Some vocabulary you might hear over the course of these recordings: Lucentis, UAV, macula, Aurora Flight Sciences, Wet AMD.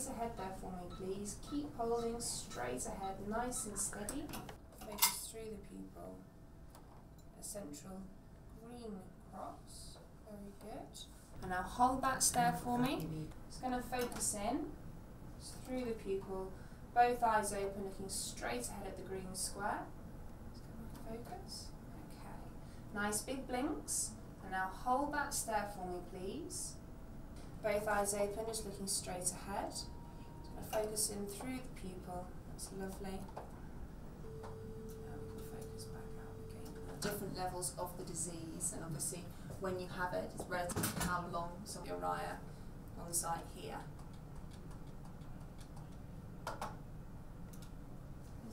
Gaze ahead there for me, please. Keep holding straight ahead, nice and steady. Focus through the pupil. A central green cross. Very good. And now hold that stare for me. It's going to focus in through the pupil. Both eyes open, looking straight ahead at the green square. It's going to focus. Okay. Nice big blinks. And now hold that stare for me, please. Both eyes open, just looking straight ahead. So focus in through the pupil. That's lovely. Now we can focus back out again. Different levels of the disease, and obviously when you have it, it's relative to how long. So your iriae on the side here.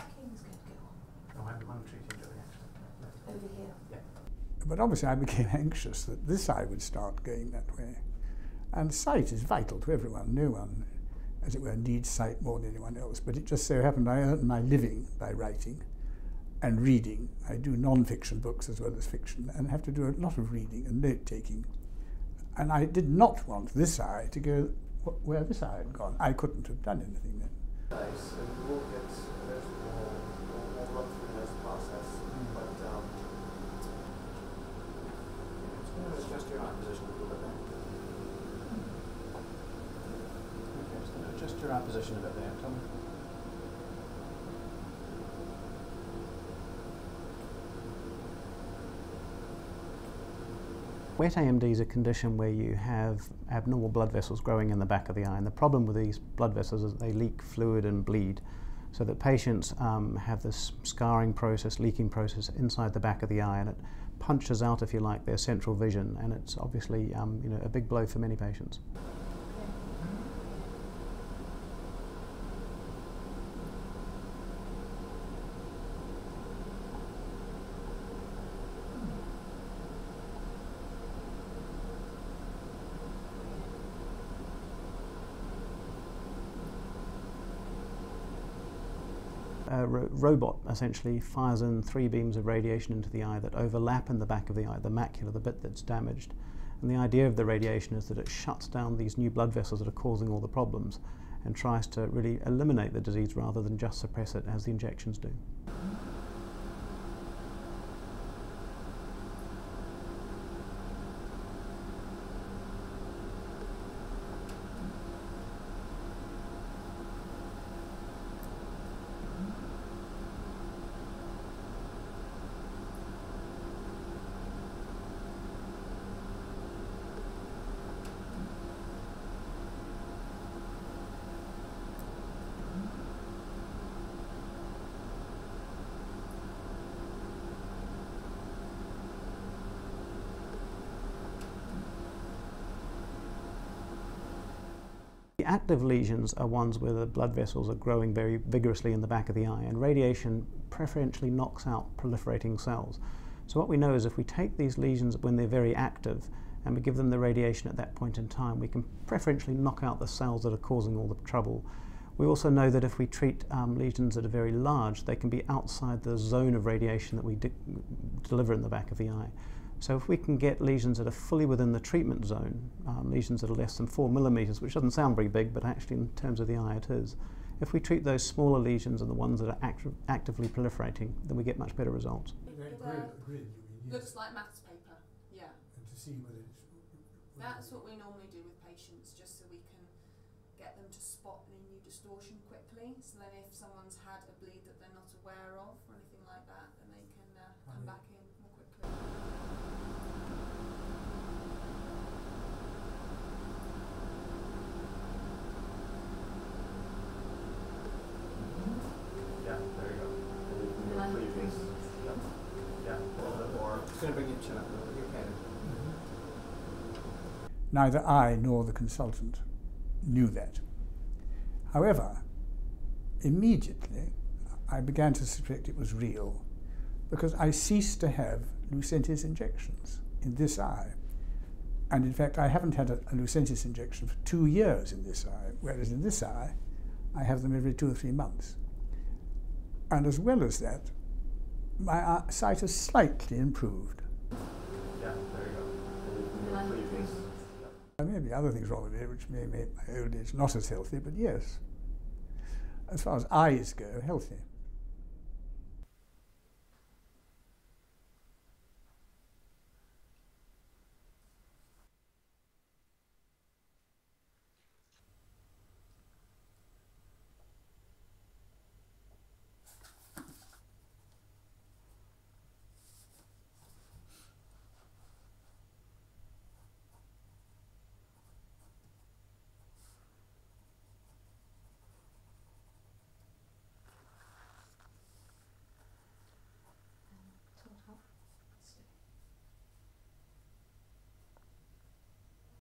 King's going to go on. No, I'm treating Joey actually. Over here. Yeah. But obviously I became anxious that this eye would start going that way. And sight is vital to everyone. No one, as it were, needs sight more than anyone else. But it just so happened I earned my living by writing and reading. I do non-fiction books as well as fiction and have to do a lot of reading and note-taking. And I did not want this eye to go where this eye had gone. I couldn't have done anything then. Nice. And we'll get there's more work through this process. But it's just your opposition a little bit there. Just your opposition about the abdomen. Wet AMD is a condition where you have abnormal blood vessels growing in the back of the eye, and the problem with these blood vessels is that they leak fluid and bleed, so that patients have this scarring process, leaking process inside the back of the eye, and it punches out, if you like, their central vision, and it's obviously a big blow for many patients. A robot essentially fires in 3 beams of radiation into the eye that overlap in the back of the eye, the macula, the bit that's damaged. And the idea of the radiation is that it shuts down these new blood vessels that are causing all the problems and tries to really eliminate the disease rather than just suppress it as the injections do. Active lesions are ones where the blood vessels are growing very vigorously in the back of the eye, and radiation preferentially knocks out proliferating cells. So what we know is if we take these lesions when they're very active and we give them the radiation at that point in time, we can preferentially knock out the cells that are causing all the trouble. We also know that if we treat lesions that are very large, they can be outside the zone of radiation that we deliver in the back of the eye. So if we can get lesions that are fully within the treatment zone, lesions that are less than 4 millimetres, which doesn't sound very big, but actually in terms of the eye it is. If we treat those smaller lesions and the ones that are actively proliferating, then we get much better results. Grid, looks like maths paper, yeah. And to see whether it's... That's what we normally do with patients, just so we can get them to spot any new distortion quickly. So then if someone's had a bleed that they're not aware of or anything like that, then they can come back in more quickly. Neither I nor the consultant knew that. However, immediately I began to suspect it was real because I ceased to have Lucentis injections in this eye. And in fact, I haven't had a Lucentis injection for 2 years in this eye, whereas in this eye, I have them every 2 or 3 months. And as well as that, my sight has slightly improved. Yeah, there you go. Maybe. many other things wrong with it, which may make my old age not as healthy, but yes, as far as eyes go, healthy.